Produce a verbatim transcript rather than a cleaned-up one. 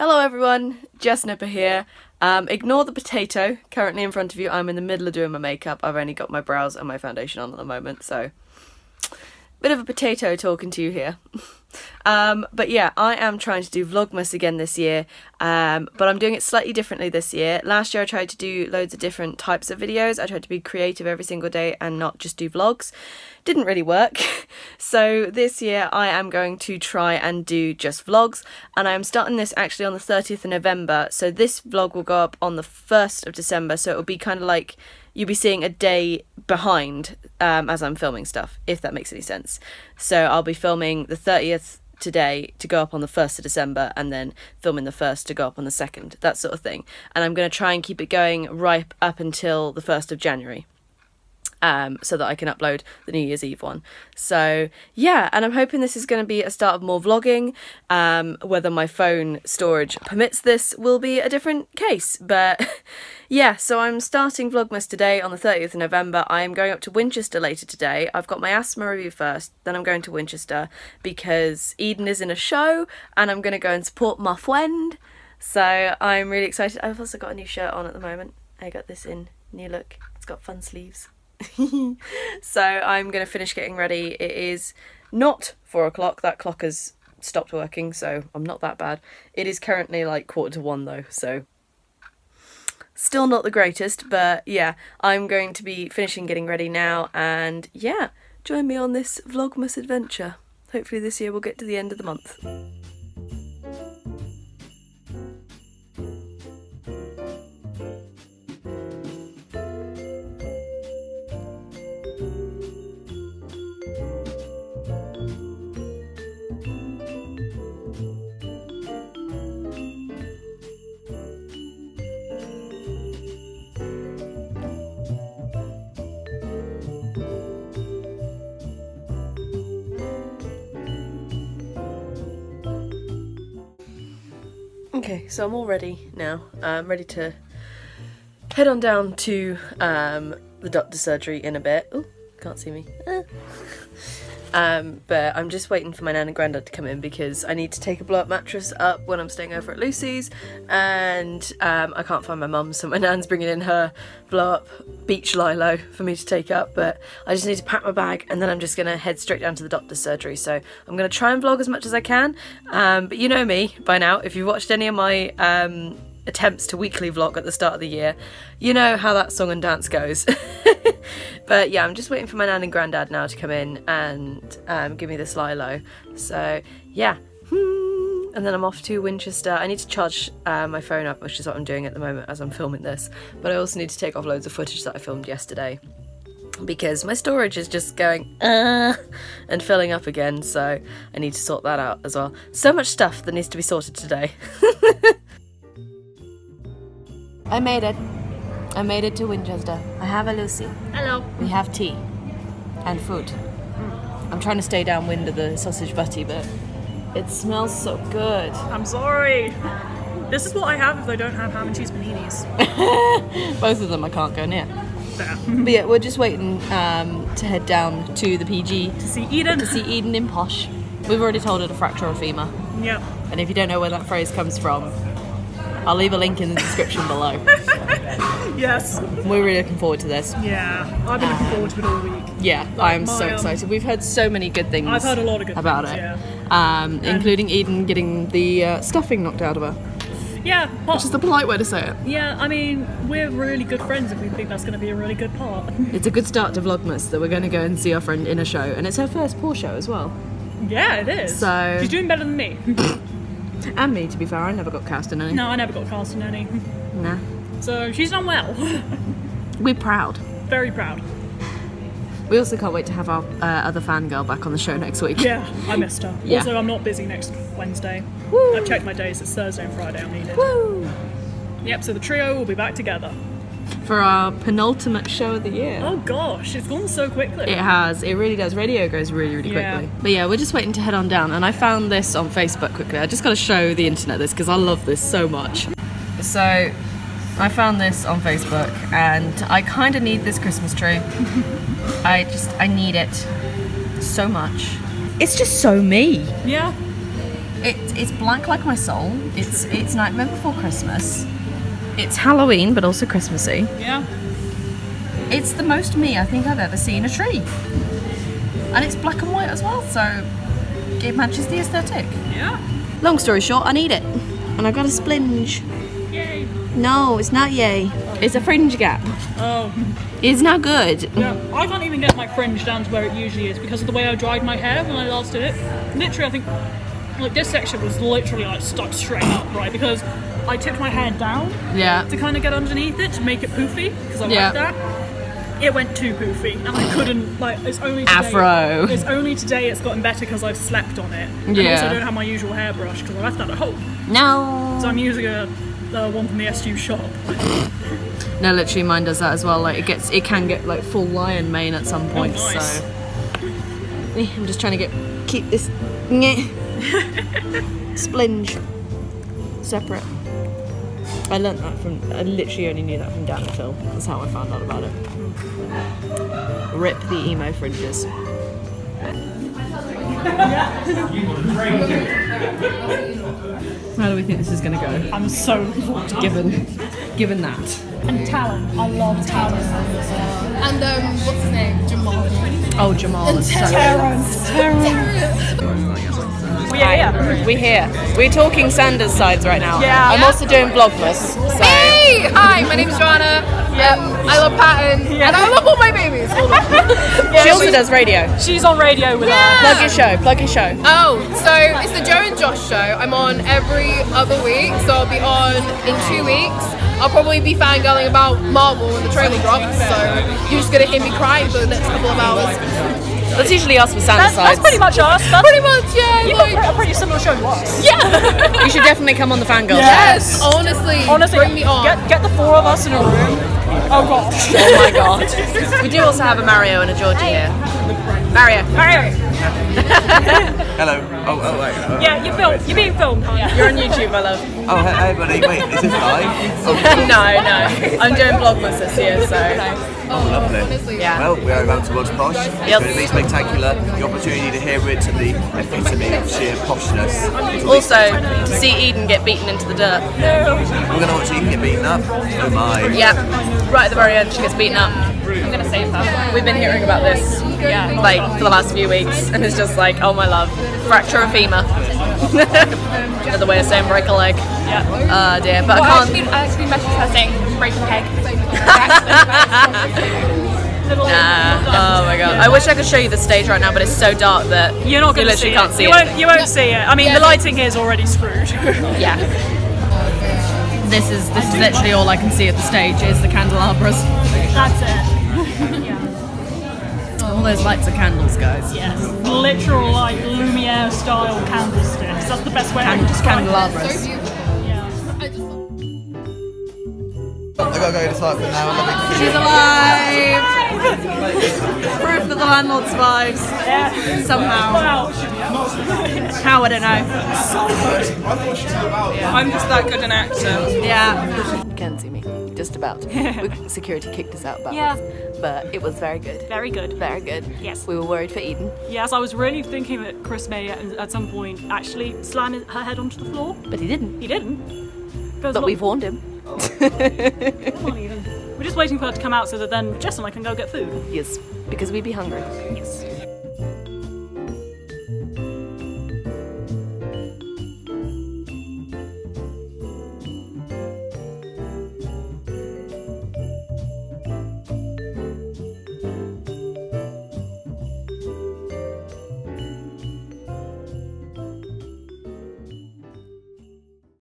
Hello everyone, Jess Nipper here. Um, ignore the potato currently in front of you. I'm in the middle of doing my makeup. I've only got my brows and my foundation on at the moment, so bit of a potato talking to you here. um, but yeah, I am trying to do Vlogmas again this year, um, but I'm doing it slightly differently this year. Last year I tried to do loads of different types of videos. I tried to be creative every single day and not just do vlogs. Didn't really work. So this year I am going to try and do just vlogs, and I am starting this actually on the thirtieth of November. So this vlog will go up on the first of December, so it'll be kind of like you'll be seeing a day behind um, as I'm filming stuff, if that makes any sense. So I'll be filming the thirtieth today to go up on the first of December, and then filming the first to go up on the second, that sort of thing. And I'm going to try and keep it going right up until the first of January. Um, so that I can upload the New Year's Eve one. So yeah, and I'm hoping this is going to be a start of more vlogging. Um, whether my phone storage permits this will be a different case, but yeah, so I'm starting Vlogmas today on the thirtieth of November. I am going up to Winchester later today. I've got my asthma review first, then I'm going to Winchester because Eden is in a show and I'm going to go and support my friend. So I'm really excited. I've also got a new shirt on at the moment. I got this in, new look. It's got fun sleeves. So I'm going to finish getting ready. It is not four o'clock. That clock has stopped working, so I'm not that bad. It is currently like quarter to one though, so still not the greatest, but yeah, I'm going to be finishing getting ready now, and yeah, join me on this Vlogmas adventure. Hopefully this year we'll get to the end of the month. Okay, so I'm all ready now. I'm ready to head on down to um, the doctor's surgery in a bit. Oh, can't see me. Ah. um, but I'm just waiting for my nan and granddad to come in because I need to take a blow-up mattress up when I'm staying over at Lucy's, and um, I can't find my mum, so my nan's bringing in her blow-up beach lilo for me to take up, but I just need to pack my bag and then I'm just going to head straight down to the doctor's surgery. So I'm going to try and vlog as much as I can, um, but you know me by now. If you've watched any of my um, attempts to weekly vlog at the start of the year, you know how that song and dance goes. But yeah, I'm just waiting for my nan and granddad now to come in and um, give me this lilo. So yeah, and then I'm off to Winchester. I need to charge uh, my phone up, which is what I'm doing at the moment as I'm filming this, but I also need to take off loads of footage that I filmed yesterday because my storage is just going uh, and filling up again, so I need to sort that out as well. So much stuff that needs to be sorted today. I made it. I made it to Winchester. I have a Lucy. Hello. We have tea and food. Mm. I'm trying to stay downwind of the sausage butty, but it smells so good. I'm sorry. This is what I have if I don't have ham and cheese paninis. Both of them I can't go near. Fair. But yeah, we're just waiting um, to head down to the P G. To see Eden. To see Eden in posh. We've already told her to fracture her femur. Yep. And if you don't know where that phrase comes from, I'll leave a link in the description below. Yes. We're really looking forward to this. Yeah, I've been looking forward to it all week. Yeah, like I am my, so excited. We've heard so many good things. I've heard a lot of good about things, it, yeah. um, including Eden getting the uh, stuffing knocked out of her. Yeah, but, which is the polite way to say it. Yeah, I mean, we're really good friends if we think that's going to be a really good part. It's a good start to Vlogmas that we're going to go and see our friend in a show, and it's her first poor show as well. Yeah, it is. So she's doing better than me. And me, to be fair. I never got cast in any. No, I never got cast in any. Nah. So she's done well. We're proud. Very proud. We also can't wait to have our uh, other fangirl back on the show next week. Yeah, I missed her. Yeah. Also, I'm not busy next Wednesday. Woo. I've checked my days. It's Thursday and Friday I'm needed. Woo. Yep, so the trio will be back together. For our penultimate show of the year. Oh gosh, it's gone so quickly. It has, it really does. Radio goes really, really yeah. quickly. But yeah, we're just waiting to head on down, and I found this on Facebook quickly. I just got to show the internet this because I love this so much. So I found this on Facebook, and I kind of need this Christmas tree. I just, I need it so much. It's just so me. Yeah. It, it's blank like my soul. It's it's Nightmare Before Christmas. It's Halloween, but also Christmassy. Yeah. It's the most me I think I've ever seen a tree. And it's black and white as well, so it matches the aesthetic. Yeah. Long story short, I need it. And I got a splinge. Yay. No, it's not yay. It's a fringe gap. Oh. It's not good. Yeah, I can't even get my fringe down to where it usually is because of the way I dried my hair when I last did it. Literally, I think, like, this section was literally like stuck straight up, right? Because I tipped my hair down yeah. to kind of get underneath it to make it poofy because I yeah. like that. It went too poofy and I couldn't, like, it's only today. Afro. It's only today it's gotten better because I've slept on it. And yeah. also I don't have my usual hairbrush because I left that at home. No. So I'm using a uh, one from the S U shop. No, literally mine does that as well. Like it gets, it can get like full lion mane at some point. Oh, nice. So I'm just trying to get keep this splinge separate. I learnt that from. I literally only knew that from Dan and Phil. That's how I found out about it. Rip the emo fringes. How do we think this is gonna go? I'm so given, given that. And Talon, I love Talon. And um, what's his name? Jamal. Oh, Jamal is so Terrence. Terrence. We are here. We're here. We're talking Sanders Sides right now. Yeah. I'm also doing Vlogmas. So. Hey! Hi, my name's Joanna. Yep. I love Patton. Yeah. And I love all my babies. Yeah, she also does radio. She's on radio with yeah. us. Plug your show. Plug your show. Oh, so it's the Joe and Josh show. I'm on every other week, so I'll be on in two weeks. I'll probably be fangirling about Marvel when the trailer drops, so you're just gonna hear me crying for the next couple of hours. That's usually us with Sanders Sides. That's, that's pretty much us. That's pretty much, yeah. You've like, got a pretty similar show to us. Yeah. You should definitely come on the fangirl. Yes. yes. Honestly. Honestly. Bring me on. Get, get the four of us in a room. Oh gosh. Oh my god. We do also have a Mario and a Georgie hey. here. Mario. Mario. Hello. Oh, oh, wait. Oh, yeah, you're, film you're being filmed. Yeah. You're on YouTube, my love. Oh, hey, buddy. Wait, is this live? Oh, no, no. I'm doing Vlogmas this year, so. Oh, lovely. Yeah. Well, we are about to watch Posh. Yep. It's going to be spectacular. The opportunity to hear it to the epitome of sheer poshness. Also, to see Eden get beaten into the dirt. No. We're going to watch Eden get beaten up. Oh, my. Yep. Right at the very end, she gets beaten up. I'm gonna save her. We've been hearing about this, yeah, like for the last few weeks, and it's just like, oh my love, fracture of femur. Another way of saying break a leg. Yeah. Oh uh, dear, but well, I can't. I actually, actually messaged her saying break a peg. Nah. Oh my god. I wish I could show you the stage right now, but it's so dark that you're not gonna you literally see can't it. see you it. Won't, you won't no. see it. I mean, yeah, the lighting here is already screwed. Yeah. This is this is literally all I can see at the stage is the candelabras. That's it. Yeah. All those lights are candles, guys. Yes. Literal, like, Lumiere style candlesticks. That's the best way Can I can describe candelabras. It. Yeah. I gotta go to sleep now. I'm She's alive! Proof that the landlord survives. Yeah. Somehow. Wow. How, I don't know. Yeah. I'm just that good an actor. Yeah. You can see me. Just about. Security kicked us out backwards, yeah. But it was very good. Very good. Very good. Yes. We were worried for Eden. Yes, I was really thinking that Chris may at some point actually slam her head onto the floor. But he didn't. He didn't. But we've warned him. Oh. Come on, Eden. We're just waiting for her to come out so that then Jess and I can go get food. Yes, because we'd be hungry. Yes.